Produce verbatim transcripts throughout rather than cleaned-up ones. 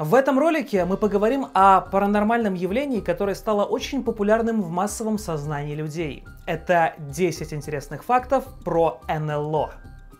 В этом ролике мы поговорим о паранормальном явлении, которое стало очень популярным в массовом сознании людей. Это десять интересных фактов про эн эл о.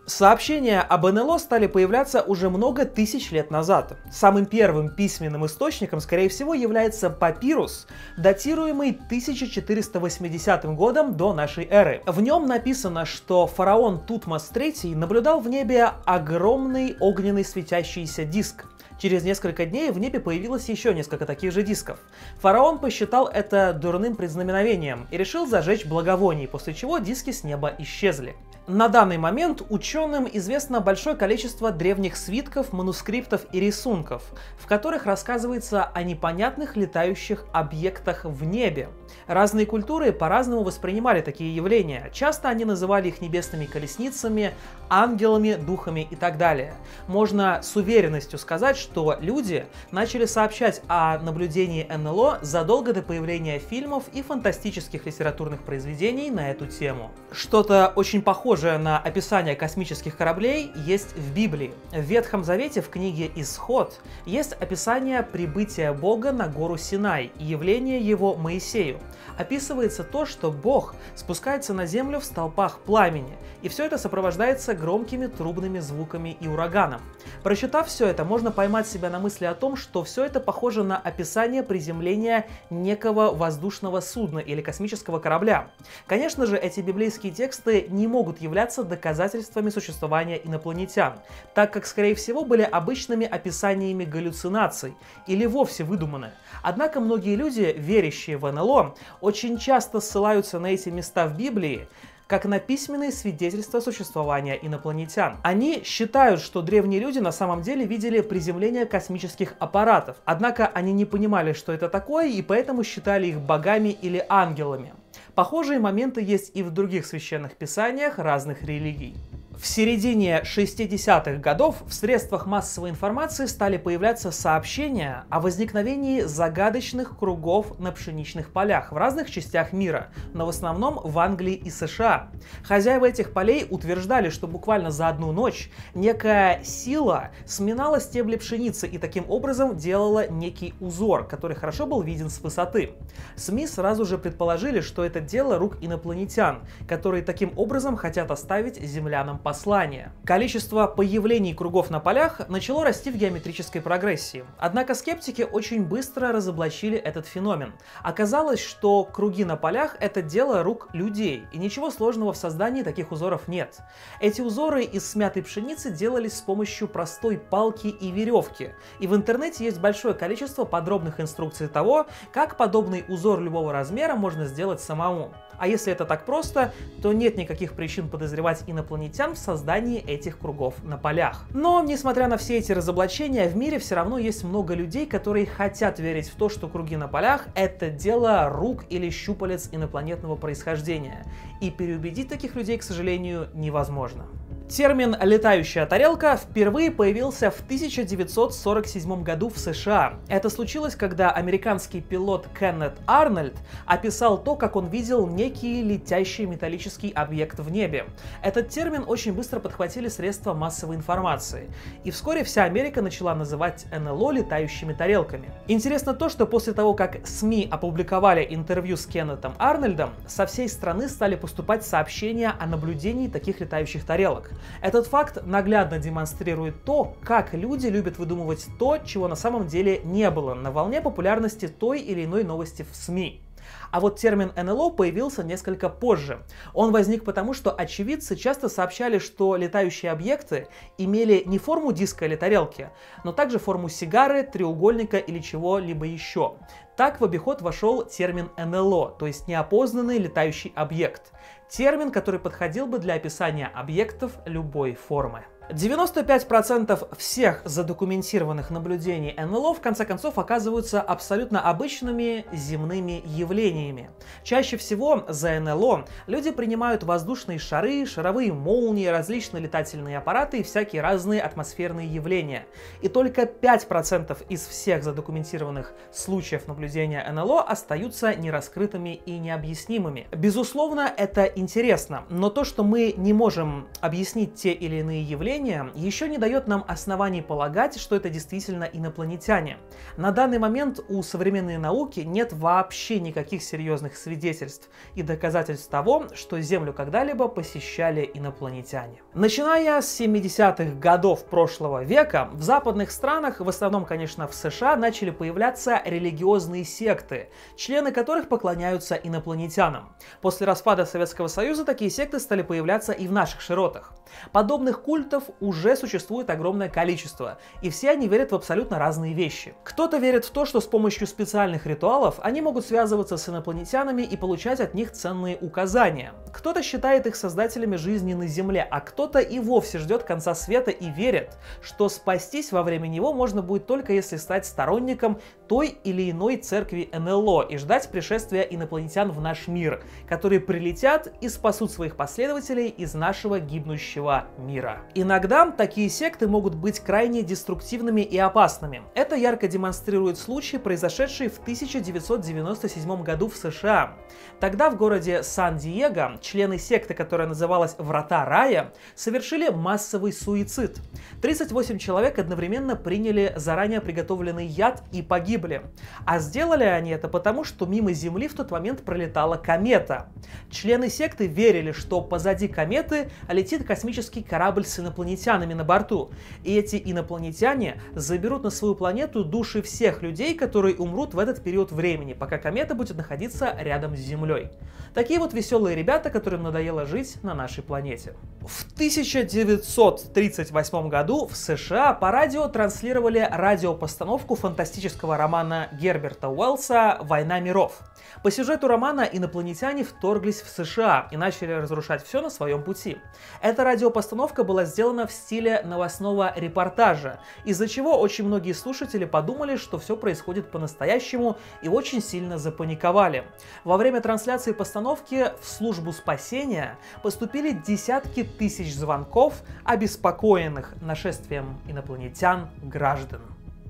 Сообщения об эн эл о стали появляться уже много тысяч лет назад. Самым первым письменным источником, скорее всего, является папирус, датируемый тысяча четыреста восьмидесятым годом до нашей эры. В нем написано, что фараон Тутмос третий наблюдал в небе огромный огненный светящийся диск. Через несколько дней в небе появилось еще несколько таких же дисков. Фараон посчитал это дурным предзнаменованием и решил зажечь благовоние, после чего диски с неба исчезли. На данный момент ученым известно большое количество древних свитков, манускриптов и рисунков, в которых рассказывается о непонятных летающих объектах в небе. Разные культуры по-разному воспринимали такие явления. Часто они называли их небесными колесницами, ангелами, духами и так далее. Можно с уверенностью сказать, что люди начали сообщать о наблюдении эн эл о задолго до появления фильмов и фантастических литературных произведений на эту тему. Что-то очень похожее на описание космических кораблей есть в Библии. В Ветхом Завете в книге «Исход» есть описание прибытия Бога на гору Синай и явление его Моисею. Описывается то, что Бог спускается на землю в столпах пламени, и все это сопровождается громкими трубными звуками и ураганом. Прочитав все это, можно поймать себя на мысли о том, что все это похоже на описание приземления некого воздушного судна или космического корабля. Конечно же, эти библейские тексты не могут являться доказательствами существования инопланетян, так как, скорее всего, были обычными описаниями галлюцинаций или вовсе выдуманы. Однако многие люди, верящие в эн эл о, очень часто ссылаются на эти места в Библии как на письменные свидетельства существования инопланетян. Они считают, что древние люди на самом деле видели приземление космических аппаратов, однако они не понимали, что это такое, и поэтому считали их богами или ангелами. Похожие моменты есть и в других священных писаниях разных религий. В середине шестидесятых годов в средствах массовой информации стали появляться сообщения о возникновении загадочных кругов на пшеничных полях в разных частях мира, но в основном в Англии и США. Хозяева этих полей утверждали, что буквально за одну ночь некая сила сминала стебли пшеницы и таким образом делала некий узор, который хорошо был виден с высоты. СМИ сразу же предположили, что это дело рук инопланетян, которые таким образом хотят оставить землянам послание. Количество появлений кругов на полях начало расти в геометрической прогрессии. Однако скептики очень быстро разоблачили этот феномен. Оказалось, что круги на полях — это дело рук людей, и ничего сложного в создании таких узоров нет. Эти узоры из смятой пшеницы делались с помощью простой палки и веревки, и в интернете есть большое количество подробных инструкций того, как подобный узор любого размера можно сделать самому. А если это так просто, то нет никаких причин подозревать инопланетян в создании этих кругов на полях. Но, несмотря на все эти разоблачения, в мире все равно есть много людей, которые хотят верить в то, что круги на полях — это дело рук или щупалец инопланетного происхождения. И переубедить таких людей, к сожалению, невозможно. Термин «летающая тарелка» впервые появился в тысяча девятьсот сорок седьмом году в США. Это случилось, когда американский пилот Кеннет Арнольд описал то, как он видел некий летящий металлический объект в небе. Этот термин очень быстро подхватили средства массовой информации, и вскоре вся Америка начала называть эн эл о летающими тарелками. Интересно то, что после того, как СМИ опубликовали интервью с Кеннетом Арнольдом, со всей страны стали поступать сообщения о наблюдении таких летающих тарелок. Этот факт наглядно демонстрирует то, как люди любят выдумывать то, чего на самом деле не было, на волне популярности той или иной новости в СМИ. А вот термин эн эл о появился несколько позже. Он возник потому, что очевидцы часто сообщали, что летающие объекты имели не форму диска или тарелки, но также форму сигары, треугольника или чего-либо еще. Так в обиход вошел термин эн эл о, то есть неопознанный летающий объект. Термин, который подходил бы для описания объектов любой формы. девяносто пять процентов всех задокументированных наблюдений эн эл о в конце концов оказываются абсолютно обычными земными явлениями. Чаще всего за эн эл о люди принимают воздушные шары, шаровые молнии, различные летательные аппараты и всякие разные атмосферные явления. И только пять процентов из всех задокументированных случаев наблюдения эн эл о остаются нераскрытыми и необъяснимыми. Безусловно, это интересно, но то, что мы не можем объяснить те или иные явления, явление еще не дает нам оснований полагать, что это действительно инопланетяне. На данный момент у современной науки нет вообще никаких серьезных свидетельств и доказательств того, что Землю когда-либо посещали инопланетяне. Начиная с семидесятых годов прошлого века, в западных странах, в основном, конечно, в США, начали появляться религиозные секты, члены которых поклоняются инопланетянам. После распада Советского Союза такие секты стали появляться и в наших широтах. Подобных культов уже существует огромное количество, и все они верят в абсолютно разные вещи. Кто-то верит в то, что с помощью специальных ритуалов они могут связываться с инопланетянами и получать от них ценные указания. Кто-то считает их создателями жизни на Земле, а кто-то и вовсе ждет конца света и верит, что спастись во время него можно будет только если стать сторонником той или иной церкви эн эл о и ждать пришествия инопланетян в наш мир, которые прилетят и спасут своих последователей из нашего гибнущего мира. Иногда такие секты могут быть крайне деструктивными и опасными. Это ярко демонстрирует случай, произошедший в тысяча девятьсот девяносто седьмом году в США. Тогда в городе Сан-Диего члены секты, которая называлась «Врата Рая», совершили массовый суицид. тридцать восемь человек одновременно приняли заранее приготовленный яд и погибли. А сделали они это потому, что мимо Земли в тот момент пролетала комета. Члены секты верили, что позади кометы летит космический корабль с инопланетянами на борту, и эти инопланетяне заберут на свою планету души всех людей, которые умрут в этот период времени, пока комета будет находиться рядом с Землей. Такие вот веселые ребята, которым надоело жить на нашей планете. В тысяча девятьсот тридцать восьмом году в США по радио транслировали радиопостановку фантастического романа Герберта Уэллса «Война миров». По сюжету романа инопланетяне вторглись в США и начали разрушать все на своем пути. Эта радиопостановка была сделана в стиле новостного репортажа, из-за чего очень многие слушатели подумали, что все происходит по-настоящему, и очень сильно запаниковали. Во время трансляции постановки в службу спасения поступили десятки тысяч звонков обеспокоенных нашествием инопланетян граждан.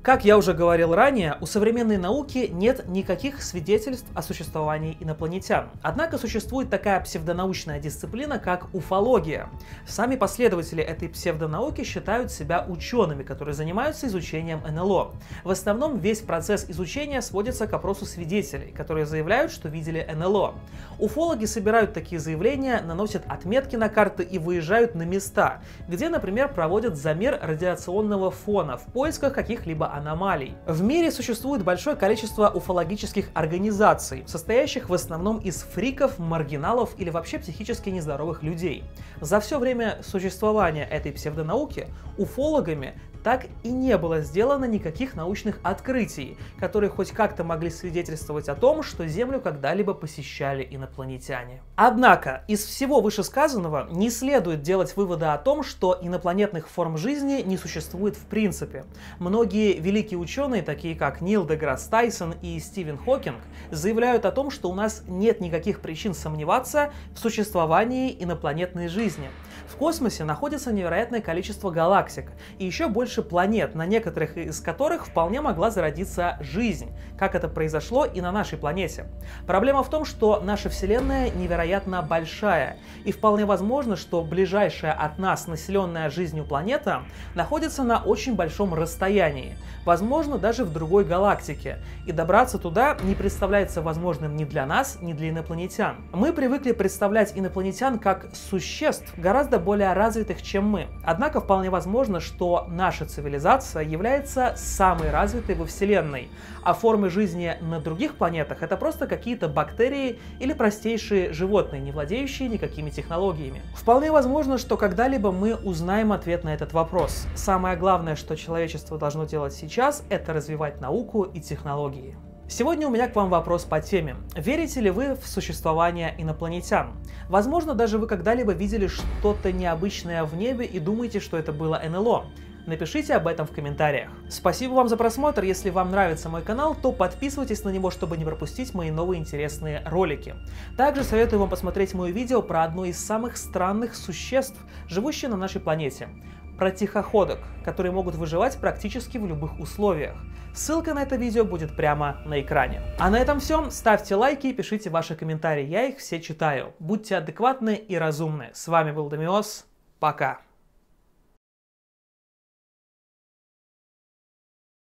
Как я уже говорил ранее, у современной науки нет никаких свидетельств о существовании инопланетян. Однако существует такая псевдонаучная дисциплина, как уфология. Сами последователи этой псевдонауки считают себя учеными, которые занимаются изучением эн эл о. В основном весь процесс изучения сводится к опросу свидетелей, которые заявляют, что видели эн эл о. Уфологи собирают такие заявления, наносят отметки на карты и выезжают на места, где, например, проводят замер радиационного фона в поисках каких-либо аномалий. В мире существует большое количество уфологических организаций, состоящих в основном из фриков, маргиналов или вообще психически нездоровых людей. За все время существования этой псевдонауки уфологами так и не было сделано никаких научных открытий, которые хоть как-то могли свидетельствовать о том, что Землю когда-либо посещали инопланетяне. Однако из всего вышесказанного не следует делать выводы о том, что инопланетных форм жизни не существует в принципе. Многие великие ученые, такие как Нил Деграс Тайсон и Стивен Хокинг, заявляют о том, что у нас нет никаких причин сомневаться в существовании инопланетной жизни. В космосе находится невероятное количество галактик и еще больше планет, на некоторых из которых вполне могла зародиться жизнь, как это произошло и на нашей планете. Проблема в том, что наша Вселенная невероятно большая, и вполне возможно, что ближайшая от нас населенная жизнью планета находится на очень большом расстоянии, возможно, даже в другой галактике, и добраться туда не представляется возможным ни для нас, ни для инопланетян. Мы привыкли представлять инопланетян как существ, гораздо более развитых, чем мы. Однако вполне возможно, что наш Наша цивилизация является самой развитой во Вселенной, а формы жизни на других планетах — это просто какие-то бактерии или простейшие животные, не владеющие никакими технологиями. Вполне возможно, что когда-либо мы узнаем ответ на этот вопрос. Самое главное, что человечество должно делать сейчас, это развивать науку и технологии. Сегодня у меня к вам вопрос по теме. Верите ли вы в существование инопланетян? Возможно, даже вы когда-либо видели что-то необычное в небе и думаете, что это было эн эл о. Напишите об этом в комментариях. Спасибо вам за просмотр. Если вам нравится мой канал, то подписывайтесь на него, чтобы не пропустить мои новые интересные ролики. Также советую вам посмотреть мое видео про одно из самых странных существ, живущих на нашей планете. Про тихоходок, которые могут выживать практически в любых условиях. Ссылка на это видео будет прямо на экране. А на этом все. Ставьте лайки и пишите ваши комментарии. Я их все читаю. Будьте адекватны и разумны. С вами был Дамиос. Пока.